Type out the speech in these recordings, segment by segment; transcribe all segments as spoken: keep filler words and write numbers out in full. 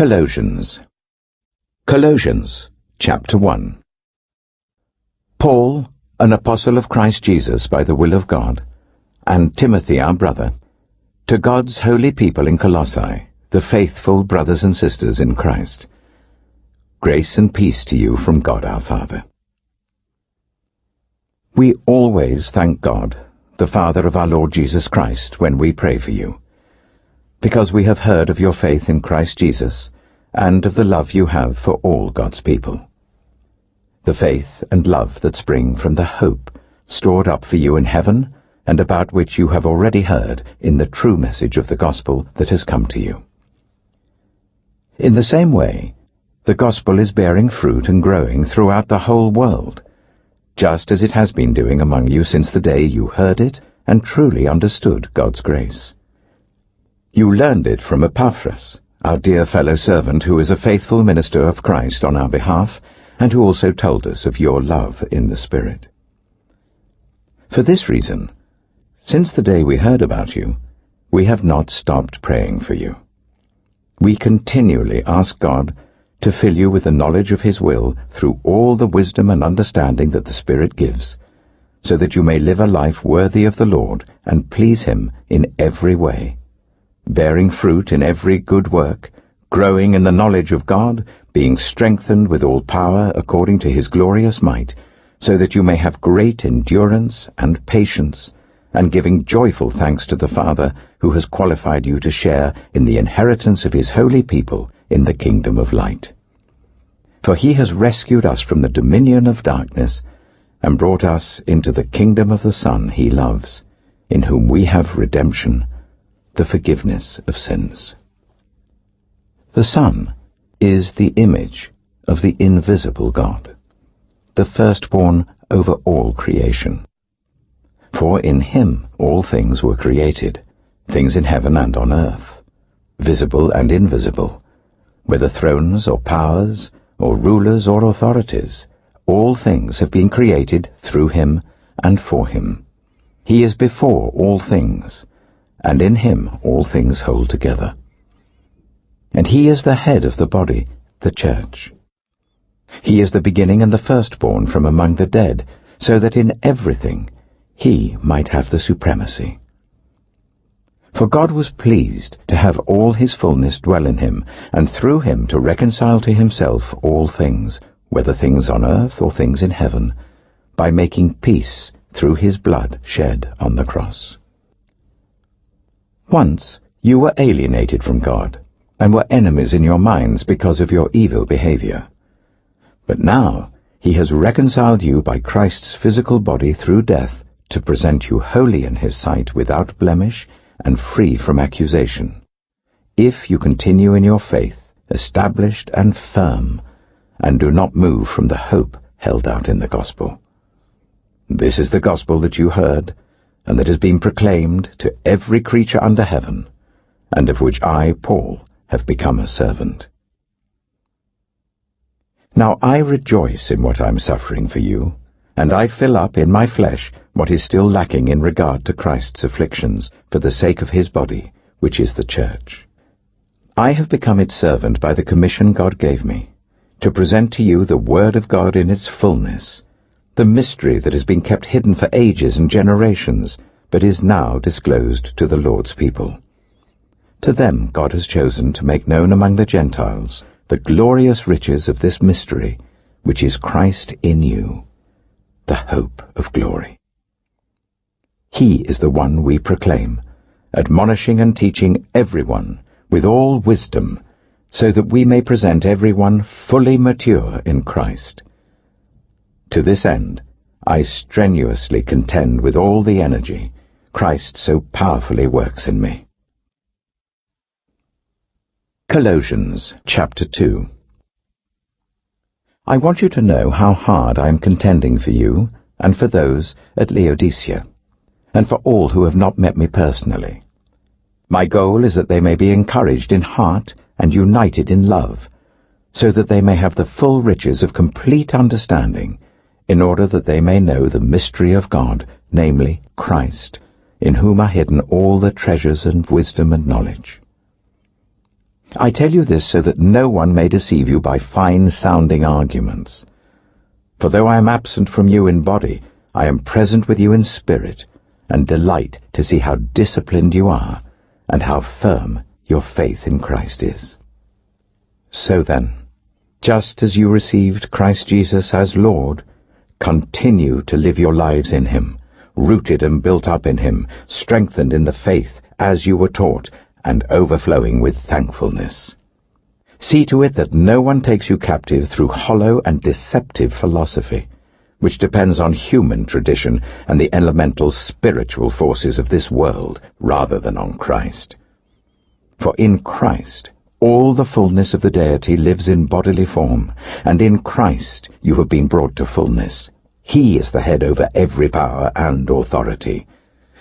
Colossians. Colossians, chapter one. Paul, an apostle of Christ Jesus by the will of God, and Timothy our brother, to God's holy people in Colossae, the faithful brothers and sisters in Christ. Grace and peace to you from God our Father. We always thank God, the Father of our Lord Jesus Christ, when we pray for you, because we have heard of your faith in Christ Jesus and of the love you have for all God's people, the faith and love that spring from the hope stored up for you in heaven and about which you have already heard in the true message of the gospel that has come to you. In the same way, the gospel is bearing fruit and growing throughout the whole world, just as it has been doing among you since the day you heard it and truly understood God's grace. You learned it from Epaphras, our dear fellow servant, who is a faithful minister of Christ on our behalf, and who also told us of your love in the Spirit. For this reason, since the day we heard about you, we have not stopped praying for you. We continually ask God to fill you with the knowledge of his will through all the wisdom and understanding that the Spirit gives, so that you may live a life worthy of the Lord and please him in every way, bearing fruit in every good work, growing in the knowledge of God, being strengthened with all power according to his glorious might, so that you may have great endurance and patience, and giving joyful thanks to the Father who has qualified you to share in the inheritance of his holy people in the kingdom of light. For he has rescued us from the dominion of darkness and brought us into the kingdom of the Son he loves, in whom we have redemption, the forgiveness of sins. The Son is the image of the invisible God, the firstborn over all creation. For in him all things were created, things in heaven and on earth, visible and invisible, whether thrones or powers or rulers or authorities. All things have been created through him and for him. He is before all things, and in him all things hold together. And he is the head of the body, the church. He is the beginning and the firstborn from among the dead, so that in everything he might have the supremacy. For God was pleased to have all his fullness dwell in him, and through him to reconcile to himself all things, whether things on earth or things in heaven, by making peace through his blood shed on the cross. Once you were alienated from God, and were enemies in your minds because of your evil behavior. But now he has reconciled you by Christ's physical body through death, to present you holy in his sight, without blemish and free from accusation, if you continue in your faith, established and firm, and do not move from the hope held out in the gospel. This is the gospel that you heard, and that has been proclaimed to every creature under heaven, and of which I, Paul, have become a servant. Now I rejoice in what I am suffering for you, and I fill up in my flesh what is still lacking in regard to Christ's afflictions for the sake of his body, which is the church. I have become its servant by the commission God gave me, to present to you the word of God in its fullness, the mystery that has been kept hidden for ages and generations, but is now disclosed to the Lord's people. To them God has chosen to make known among the Gentiles the glorious riches of this mystery, which is Christ in you, the hope of glory. He is the one we proclaim, admonishing and teaching everyone with all wisdom, so that we may present everyone fully mature in Christ. To this end, I strenuously contend with all the energy Christ so powerfully works in me. Colossians chapter two. I want you to know how hard I am contending for you and for those at Laodicea, and for all who have not met me personally. My goal is that they may be encouraged in heart and united in love, so that they may have the full riches of complete understanding, in order that they may know the mystery of God, namely Christ, in whom are hidden all the treasures of wisdom and knowledge. I tell you this so that no one may deceive you by fine-sounding arguments. For though I am absent from you in body, I am present with you in spirit, and delight to see how disciplined you are, and how firm your faith in Christ is. So then, just as you received Christ Jesus as Lord, continue to live your lives in him, rooted and built up in him, strengthened in the faith as you were taught, and overflowing with thankfulness. See to it that no one takes you captive through hollow and deceptive philosophy, which depends on human tradition and the elemental spiritual forces of this world rather than on Christ. For in Christ all the fullness of the deity lives in bodily form, and in Christ you have been brought to fullness. He is the head over every power and authority.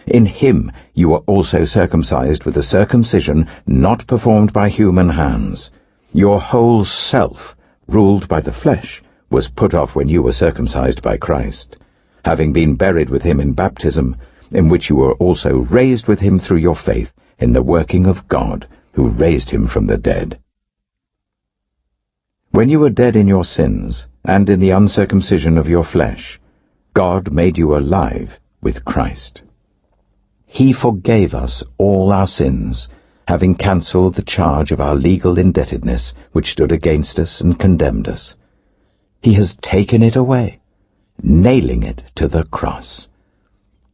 In him you were also circumcised with a circumcision not performed by human hands. Your whole self, ruled by the flesh, was put off when you were circumcised by Christ, having been buried with him in baptism, in which you were also raised with him through your faith in the working of God, who raised him from the dead. When you were dead in your sins, and in the uncircumcision of your flesh, God made you alive with Christ. He forgave us all our sins, having cancelled the charge of our legal indebtedness which stood against us and condemned us. He has taken it away, nailing it to the cross.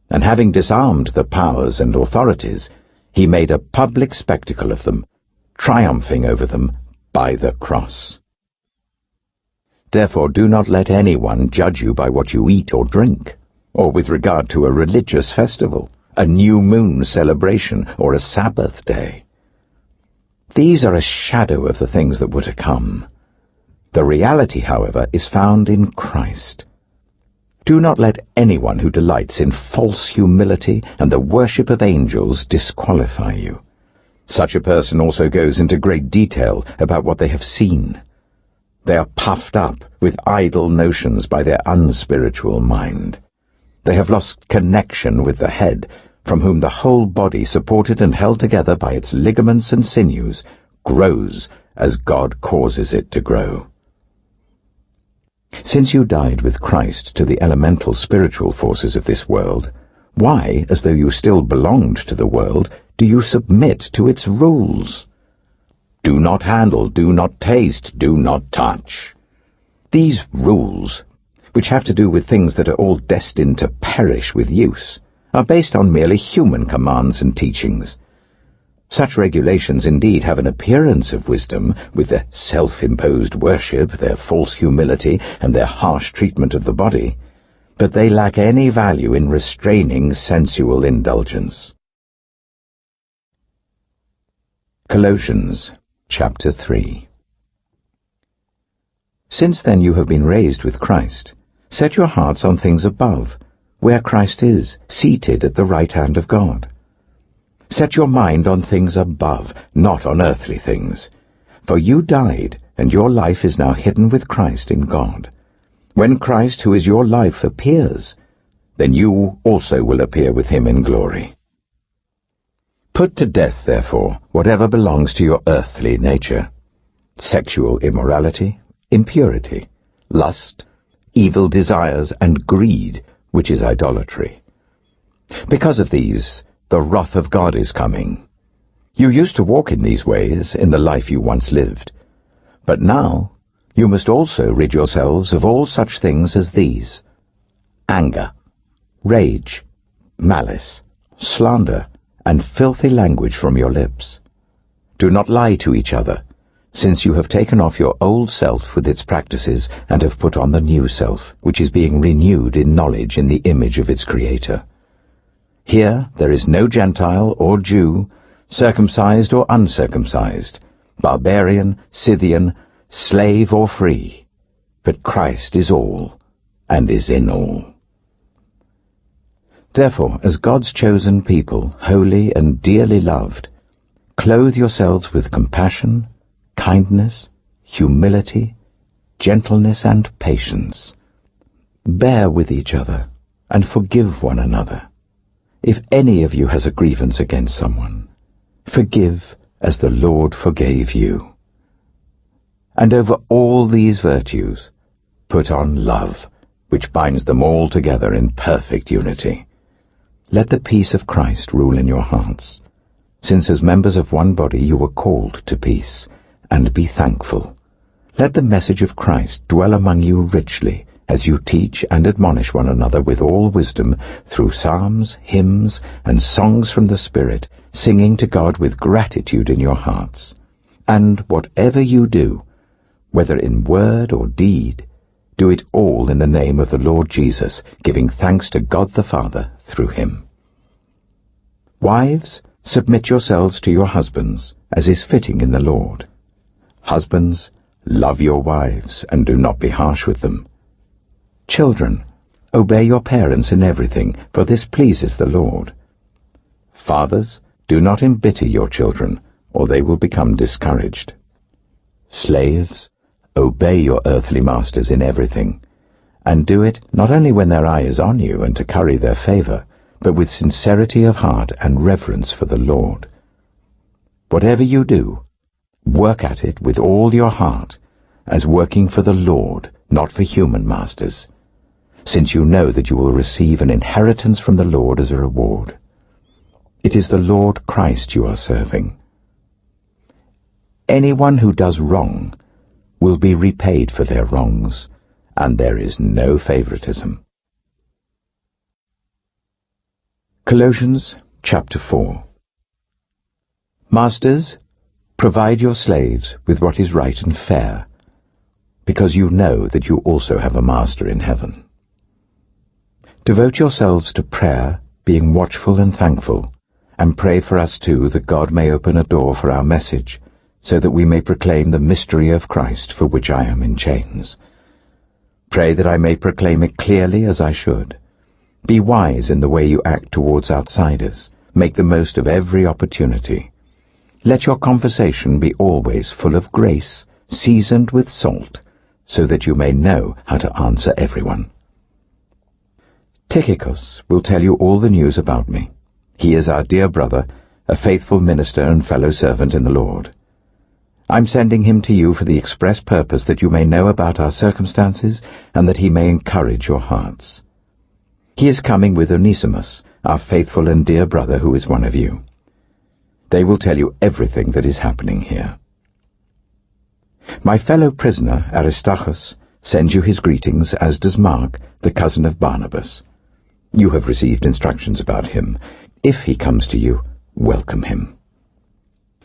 And having disarmed the powers and authorities, he made a public spectacle of them, triumphing over them by the cross. Therefore do not let anyone judge you by what you eat or drink, or with regard to a religious festival, a new moon celebration, or a Sabbath day. These are a shadow of the things that were to come. The reality, however, is found in Christ. Do not let anyone who delights in false humility and the worship of angels disqualify you. Such a person also goes into great detail about what they have seen. They are puffed up with idle notions by their unspiritual mind. They have lost connection with the head, from whom the whole body, supported and held together by its ligaments and sinews, grows as God causes it to grow. Since you died with Christ to the elemental spiritual forces of this world, why, as though you still belonged to the world, do you submit to its rules? Do not handle, do not taste, do not touch. These rules, which have to do with things that are all destined to perish with use, are based on merely human commands and teachings. Such regulations indeed have an appearance of wisdom, with their self-imposed worship, their false humility, and their harsh treatment of the body, but they lack any value in restraining sensual indulgence. Colossians chapter three. Since then you have been raised with Christ. Set your hearts on things above, where Christ is, seated at the right hand of God. Set your mind on things above, not on earthly things. For you died, and your life is now hidden with Christ in God. When Christ, who is your life, appears, then you also will appear with him in glory. Put to death, therefore, whatever belongs to your earthly nature: sexual immorality, impurity, lust, evil desires, and greed, which is idolatry. Because of these, the wrath of God is coming. You used to walk in these ways in the life you once lived, but now you must also rid yourselves of all such things as these: anger, rage, malice, slander, and filthy language from your lips. Do not lie to each other, since you have taken off your old self with its practices and have put on the new self, which is being renewed in knowledge in the image of its Creator. Here there is no Gentile or Jew, circumcised or uncircumcised, barbarian, Scythian, slave or free, but Christ is all and is in all. Therefore, as God's chosen people, holy and dearly loved, clothe yourselves with compassion, kindness, humility, gentleness, and patience. Bear with each other and forgive one another. If any of you has a grievance against someone, forgive as the Lord forgave you. And over all these virtues put on love, which binds them all together in perfect unity. Let the peace of Christ rule in your hearts, since as members of one body you were called to peace, and be thankful. Let the message of Christ dwell among you richly, as you teach and admonish one another with all wisdom, through psalms, hymns, and songs from the Spirit, singing to God with gratitude in your hearts. And whatever you do, whether in word or deed, do it all in the name of the Lord Jesus, giving thanks to God the Father through him. Wives, submit yourselves to your husbands, as is fitting in the Lord. Husbands, love your wives, and do not be harsh with them. Children, obey your parents in everything, for this pleases the Lord. Fathers, do not embitter your children, or they will become discouraged. Slaves, obey your earthly masters in everything, and do it not only when their eye is on you and to curry their favour, but with sincerity of heart and reverence for the Lord. Whatever you do, work at it with all your heart, as working for the Lord, not for human masters, since you know that you will receive an inheritance from the Lord as a reward. It is the Lord Christ you are serving. Anyone who does wrong will be repaid for their wrongs, and there is no favoritism. Colossians chapter four. Masters, provide your slaves with what is right and fair, because you know that you also have a master in heaven. Devote yourselves to prayer, being watchful and thankful, and pray for us too, that God may open a door for our message, so that we may proclaim the mystery of Christ, for which I am in chains. Pray that I may proclaim it clearly as I should. Be wise in the way you act towards outsiders. Make the most of every opportunity. Let your conversation be always full of grace, seasoned with salt, so that you may know how to answer everyone. Tychicus will tell you all the news about me. He is our dear brother, a faithful minister and fellow servant in the Lord. I'm sending him to you for the express purpose that you may know about our circumstances and that he may encourage your hearts. He is coming with Onesimus, our faithful and dear brother, who is one of you. They will tell you everything that is happening here. My fellow prisoner, Aristarchus, sends you his greetings, as does Mark, the cousin of Barnabas. You have received instructions about him. If he comes to you, welcome him.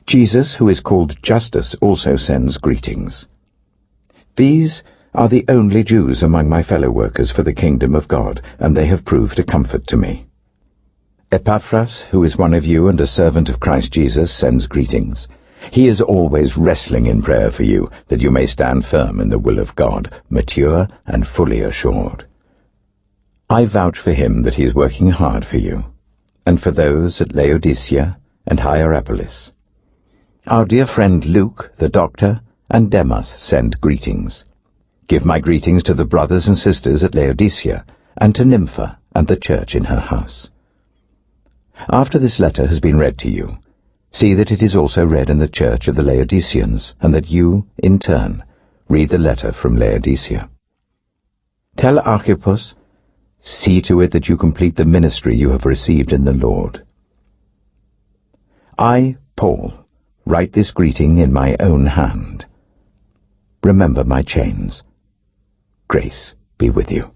Jesus, who is called Justice, also sends greetings. These are the only Jews among my fellow workers for the kingdom of God, and they have proved a comfort to me. Epaphras, who is one of you and a servant of Christ Jesus, sends greetings. He is always wrestling in prayer for you, that you may stand firm in the will of God, mature and fully assured. I vouch for him that he is working hard for you, and for those at Laodicea and Hierapolis. Our dear friend Luke, the doctor, and Demas send greetings. Give my greetings to the brothers and sisters at Laodicea, and to Nympha and the church in her house. After this letter has been read to you, see that it is also read in the church of the Laodiceans, and that you, in turn, read the letter from Laodicea. Tell Archippus, see to it that you complete the ministry you have received in the Lord. I, Paul, write this greeting in my own hand. Remember my chains. Grace be with you.